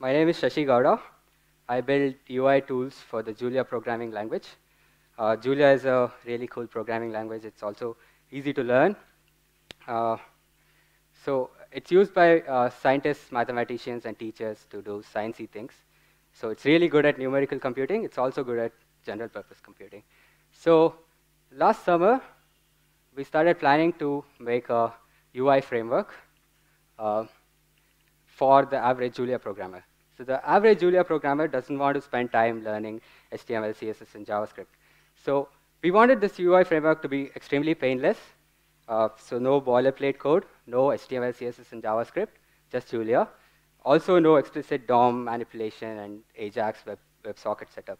My name is Shashi Gowda. I build UI tools for the Julia programming language. Julia is a really cool programming language. It's also easy to learn. So it's used by scientists, mathematicians, and teachers to do sciencey things. So it's really good at numerical computing. It's also good at general purpose computing. So last summer, we started planning to make a UI framework for the average Julia programmer. So the average Julia programmer doesn't want to spend time learning HTML, CSS, and JavaScript. So we wanted this UI framework to be extremely painless. So no boilerplate code, no HTML, CSS, and JavaScript, just Julia. Also no explicit DOM manipulation and AJAX WebSocket setup.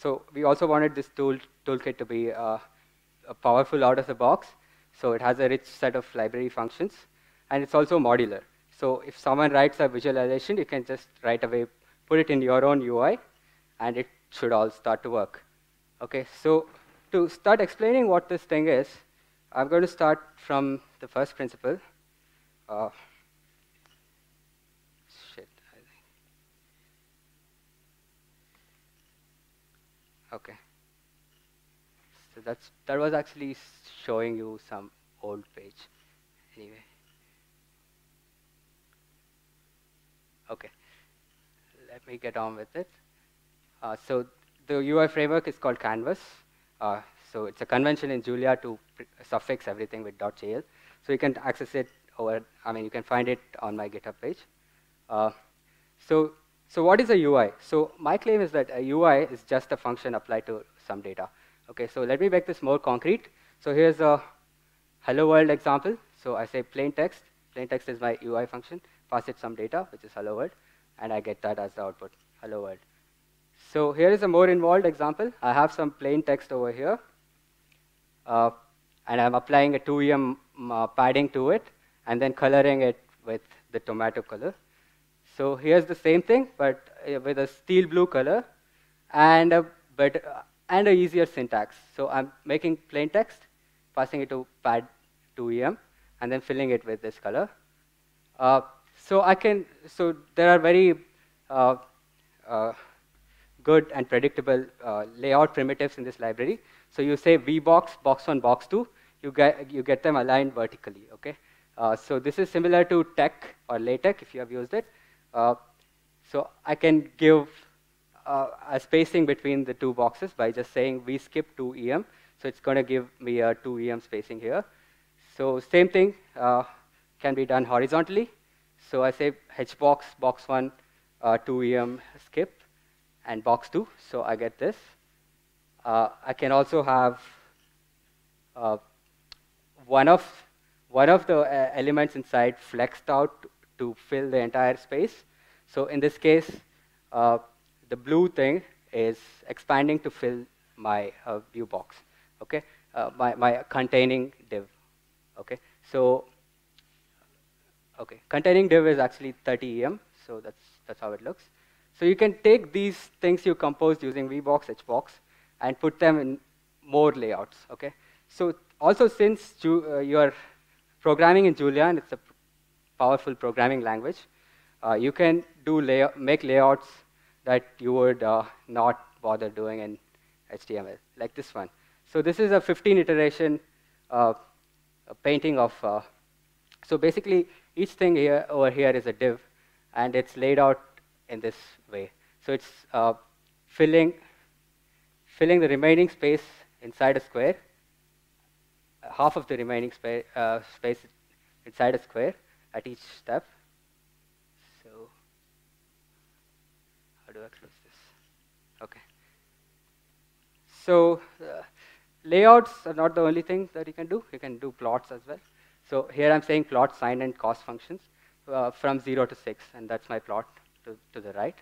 So we also wanted this toolkit to be powerful out of the box. So it has a rich set of library functions. And it's also modular. So if someone writes a visualization, you can just right away put it in your own UI, and it should all start to work. OK, so to start explaining what this thing is, I'm going to start from the first principle. OK. So that was actually showing you some old page. Anyway. OK, let me get on with it. So the UI framework is called Canvas. So it's a convention in Julia to suffix everything with .jl. So you can access it over, you can find it on my GitHub page. So what is a UI? So my claim is that a UI is just a function applied to some data. OK, so let me make this more concrete. So here's a hello world example. So I say plain text. Plain text is my UI function. Pass it some data, which is hello world, and I get that as the output, hello world. So here is a more involved example. I have some plain text over here, and I'm applying a 2em padding to it, and then coloring it with the tomato color. So here's the same thing, but with a steel blue color, and a better and an easier syntax. So I'm making plain text, passing it to pad 2em, and then filling it with this color. So there are very good and predictable layout primitives in this library. So you say VBox, box 1, box 2. You get them aligned vertically. Okay. So this is similar to tech or LaTeX if you have used it. So I can give a spacing between the two boxes by just saying vskip 2em. So it's going to give me a 2em spacing here. So same thing can be done horizontally. So I say HBox, box 1, 2em skip, and box 2. So I get this. I can also have one of the elements inside flexed out to fill the entire space. So in this case, the blue thing is expanding to fill my view box. Okay, my containing div. Okay, so. Okay, containing div is actually 30em, so that's how it looks. So you can take these things you composed using VBox, HBox, and put them in more layouts. Okay. So also since you're programming in Julia and it's a powerful programming language, you can do make layouts that you would not bother doing in HTML, like this one. So this is a 15 iteration painting of. So basically. Each thing here, over here is a div, and it's laid out in this way. So it's filling the remaining space inside a square, half of the remaining space inside a square at each step. So how do I close this? OK. So layouts are not the only thing that you can do. You can do plots as well. So here I'm saying plot, sine, and cos functions from 0 to 6, and that's my plot to the right.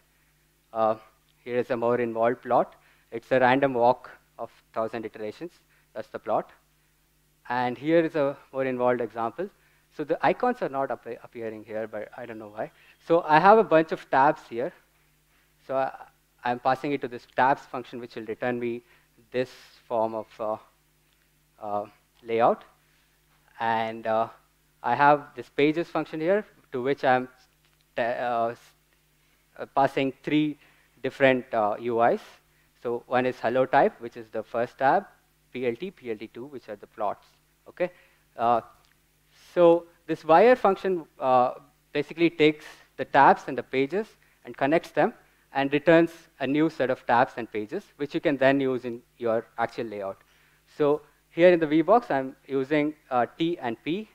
Here is a more involved plot. It's a random walk of 1,000 iterations. That's the plot. And here is a more involved example. So the icons are not appearing here, but I don't know why. So I have a bunch of tabs here. So I'm passing it to this tabs function, which will return me this form of layout. And I have this pages function here to which I'm passing three different UIs. So one is hello type, which is the first tab, PLT, PLT2, which are the plots. Okay. So this wire function basically takes the tabs and the pages and connects them and returns a new set of tabs and pages, which you can then use in your actual layout. So here in the VBox, I'm using T and P,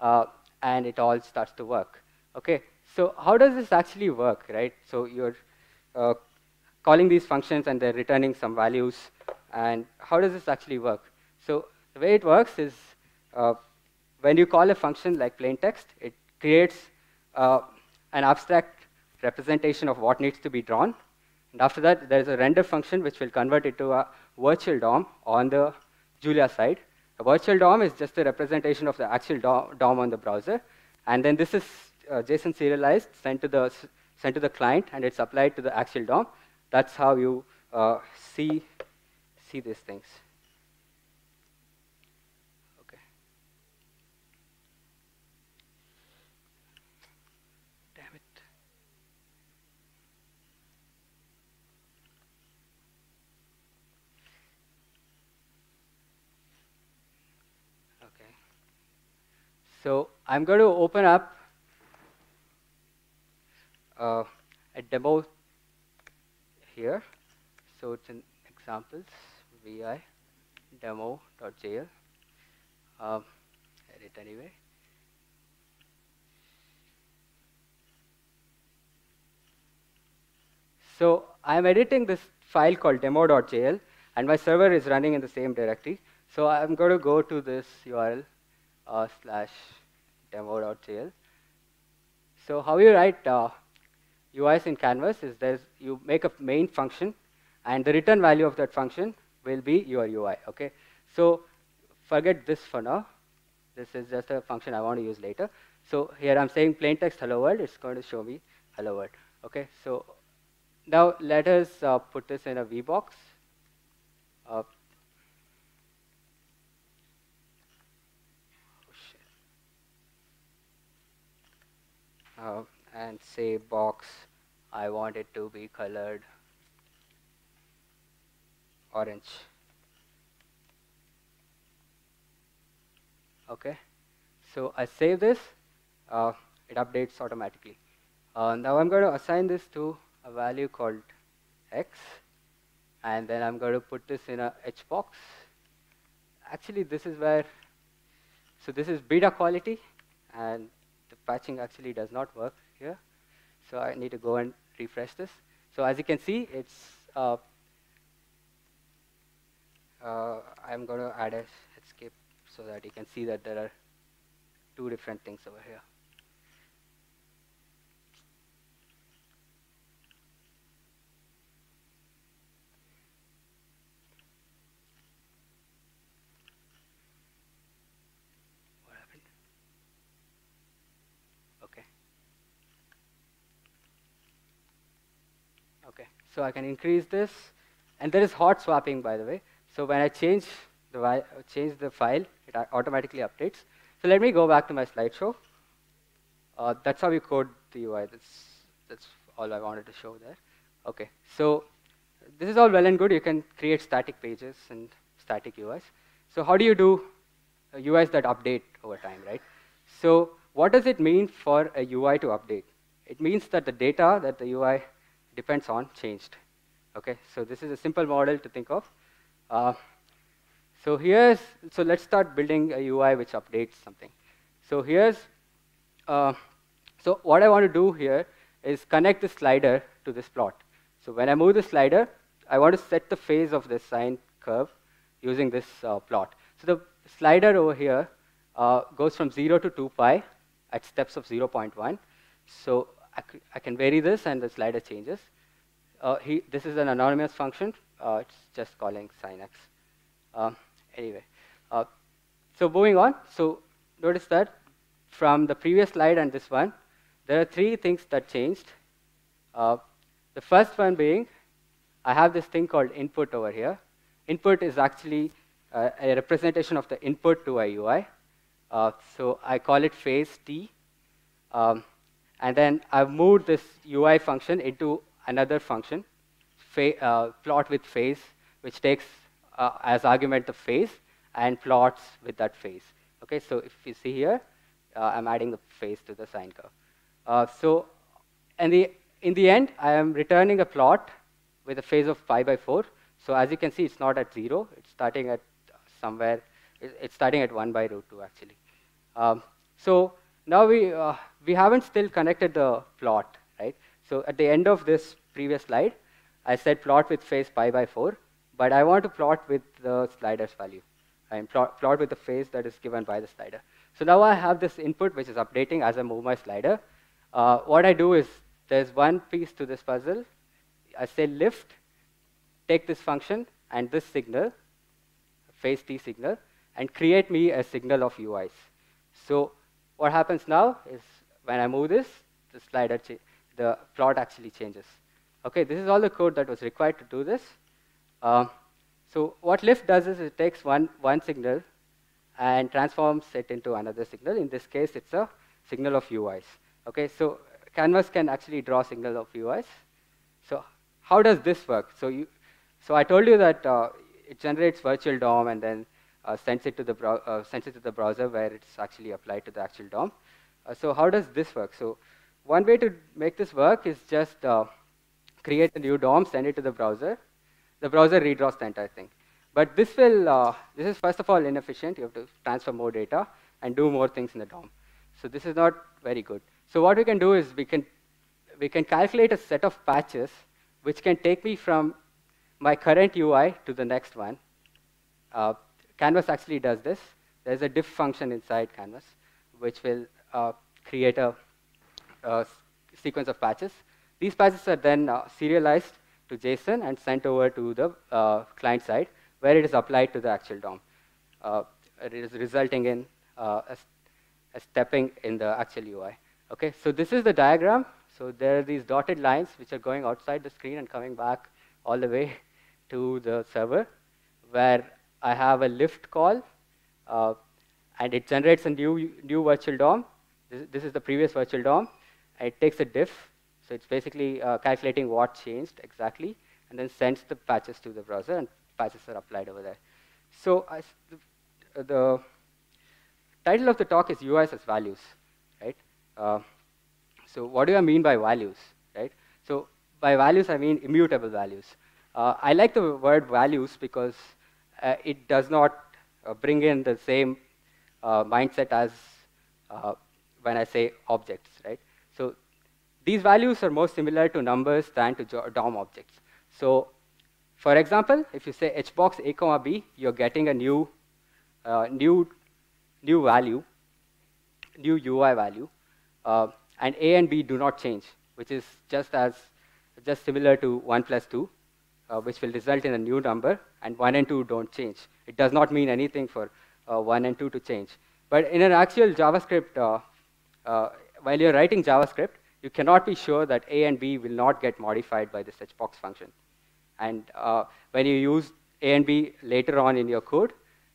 and it all starts to work. Okay. So how does this actually work, right? So you're calling these functions, and they're returning some values. And how does this actually work? So the way it works is when you call a function like plain text, it creates an abstract representation of what needs to be drawn. And after that, there's a render function which will convert it to a virtual DOM on the Julia side. A virtual DOM is just a representation of the actual DOM on the browser. And then this is JSON serialized, sent to the client, and it's applied to the actual DOM. That's how you see these things. Okay. Damn it. Okay. So I'm going to open up a demo here. So it's in examples. VI demo.jl. Edit anyway. So I'm editing this file called demo.jl, and my server is running in the same directory. So I'm going to go to this URL /demo.jl. So how you write UIs in Canvas is you make a main function, and the return value of that function will be your UI. Okay, so forget this for now. This is just a function I want to use later. So here I'm saying plain text hello world. It's going to show me hello world. Okay, so now let us put this in a VBox. And say box, I want it to be colored orange. Okay, so I save this. It updates automatically. Now I'm going to assign this to a value called X, and then I'm going to put this in a HBox. Actually, this is where. So this is beta quality, and the patching actually does not work here. So I need to go and refresh this. So as you can see, it's. I'm going to add a escape so that you can see that there are two different things over here. What happened? Okay. Okay. So I can increase this, and there is hot swapping, by the way. So when I change the file, it automatically updates. So let me go back to my slideshow. That's how you code the UI. That's all I wanted to show there. Okay. So this is all well and good. You can create static pages and static UIs. So how do you do UIs that update over time, right? So what does it mean for a UI to update? It means that the data that the UI depends on changed. Okay. So this is a simple model to think of. So let's start building a UI which updates something. So here's, so what I want to do here is connect the slider to this plot. So when I move the slider, I want to set the phase of this sine curve using this plot. So the slider over here goes from 0 to 2 pi at steps of 0.1. So I can vary this, and the slider changes. This is an anonymous function. It's just calling sin x. Anyway, so moving on. So notice that from the previous slide and this one, there are three things that changed. The first one being, I have this thing called input over here. Input is actually a representation of the input to a UI. So I call it phase t, And then I've moved this UI function into another function, plot with face, which takes as argument the face and plots with that face. Okay, so if you see here, I'm adding the face to the sine curve. So in the end, I am returning a plot with a phase of π/4. So as you can see, it's not at 0. It's starting at somewhere. It's starting at 1/√2 actually. So now we haven't still connected the plot, right? So at the end of this previous slide, I said plot with phase π/4, but I want to plot with the slider's value. And plot with the phase that is given by the slider. So now I have this input which is updating as I move my slider. What I do is there's one piece to this puzzle. I say lift, take this function and this signal, phase t signal, and create me a signal of UIs. So what happens now is when I move this, the slider, the plot actually changes. Okay, this is all the code that was required to do this. So what lift does is it takes one signal and transforms it into another signal. In this case, it's a signal of UIs. Okay, so Canvas can actually draw signal of UIs. So how does this work? So I told you that it generates virtual DOM and then sends it to the browser where it's actually applied to the actual DOM. So how does this work? So one way to make this work is just create a new DOM, send it to the browser. The browser redraws the entire thing. But this will, this is first of all inefficient. You have to transfer more data and do more things in the DOM. So this is not very good. So what we can do is we can calculate a set of patches which can take me from my current UI to the next one. Canvas actually does this. There's a diff function inside Canvas which will create a sequence of patches. These patches are then serialized to JSON and sent over to the client side, where it is applied to the actual DOM. It is resulting in a stepping in the actual UI. Okay, so this is the diagram. So there are these dotted lines which are going outside the screen and coming back all the way to the server, where I have a lift call, and it generates a new virtual DOM. This is the previous virtual DOM, and it takes a diff. So it's basically calculating what changed exactly, and then sends the patches to the browser, and patches are applied over there. So the title of the talk is UIs as values, right? So what do I mean by values, right? So by values, I mean immutable values. I like the word values because it does not bring in the same mindset as when I say objects, right? So these values are more similar to numbers than to DOM objects. So for example, if you say HBox A,B, you're getting a new value, new UI value, and A and B do not change, which is just similar to 1 + 2, which will result in a new number, and 1 and 2 don't change. It does not mean anything for 1 and 2 to change. But in an actual JavaScript, while you're writing JavaScript, you cannot be sure that A and B will not get modified by this HBox function. And when you use A and B later on in your code,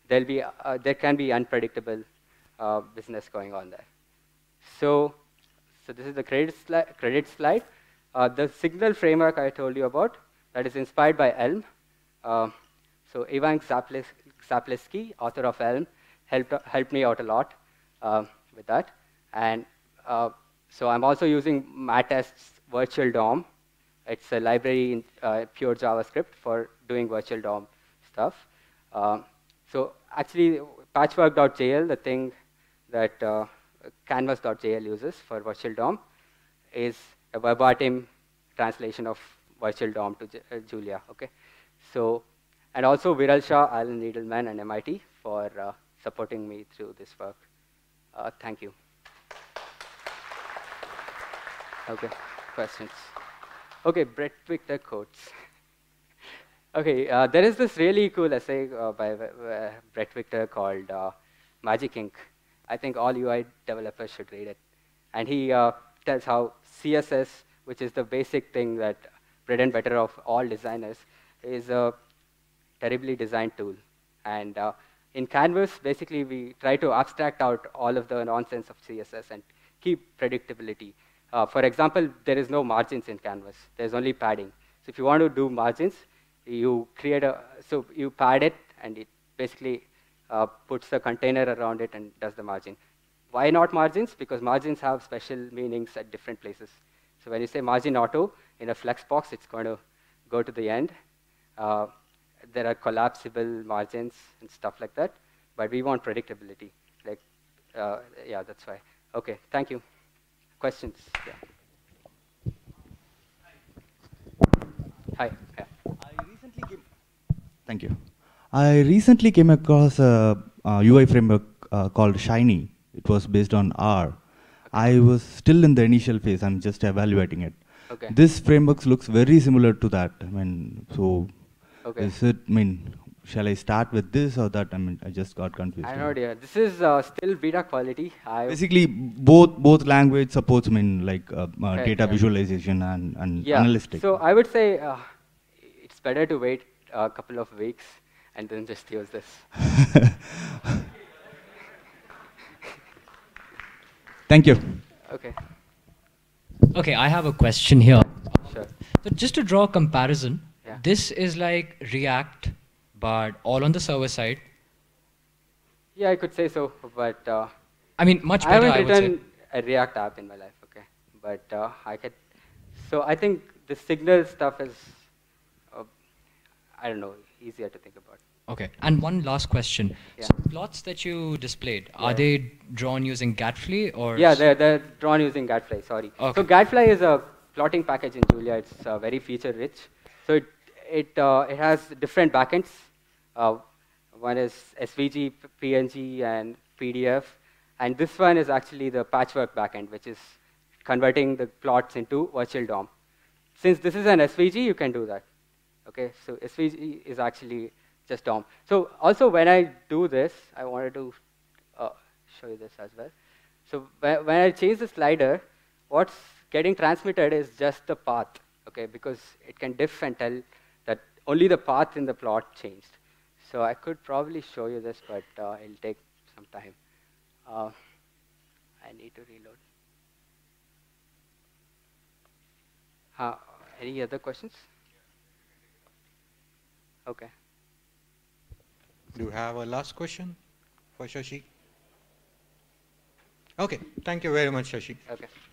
there can be unpredictable business going on there. So this is the credit slide. The signal framework I told you about, that is inspired by Elm. So Evan Zaplesky, author of Elm, helped me out a lot with that. And so I'm also using Matest's Virtual DOM. It's a library in pure JavaScript for doing virtual DOM stuff. So actually, patchwork.jl, the thing that canvas.jl uses for virtual DOM, is a verbatim translation of virtual DOM to Julia. Okay, so and also Viral Shah, Alan Needleman, and MIT for supporting me through this work. Thank you. Okay, questions. Okay, Brett Victor quotes. Okay, there is this really cool essay by Brett Victor called Magic Ink. I think all UI developers should read it. And he tells how CSS, which is the basic thing that bread and butter of all designers, is a terribly designed tool. And in Canvas, basically, we try to abstract out all of the nonsense of CSS and keep predictability. For example, there is no margins in Canvas. There's only padding. So if you want to do margins, you create a, so you pad it, and it basically puts a container around it and does the margin. Why not margins? Because margins have special meanings at different places. So when you say margin auto in a flex box, it's going to go to the end. There are collapsible margins and stuff like that, but we want predictability. Like, yeah, that's why. Okay, thank you. Questions? Yeah. Hi. Yeah. Thank you. I recently came across a UI framework called Shiny. It was based on R. Okay. I was still in the initial phase. I'm just evaluating it. Okay. This framework looks very similar to that. I mean, so okay. Is it? I mean, shall I start with this or that? I mean, I just got confused. I know, dear. This is still beta quality. Basically, both language supports. I mean, like right, data visualization and yeah. Analytics. So I would say it's better to wait a couple of weeks and then just use this. Thank you. Okay. Okay, I have a question here. Sure. So just to draw a comparison, yeah. This is like React, but all on the server side. Yeah, I could say so, but I mean, much better. I haven't written a React app in my life. Okay, but I could. So I think the signal stuff is, I don't know, easier to think about. Okay, and one last question. Yeah. So plots that you displayed, yeah. Are they drawn using Gadfly or? Yeah, they're drawn using Gadfly, sorry. Okay. So Gadfly is a plotting package in Julia. It's very feature rich. So it has different backends. One is SVG, PNG, and PDF. And this one is actually the patchwork backend, which is converting the plots into virtual DOM. Since this is an SVG, you can do that. Okay, so SVG is actually just DOM. So also when I do this, I wanted to show you this as well. So when I change the slider, what's getting transmitted is just the path, okay? Because it can diff and tell that only the path in the plot changed. So I could probably show you this, but it'll take some time. I need to reload. Any other questions? Okay. Do you have a last question for Shashi? Okay, thank you very much, Shashi. Okay.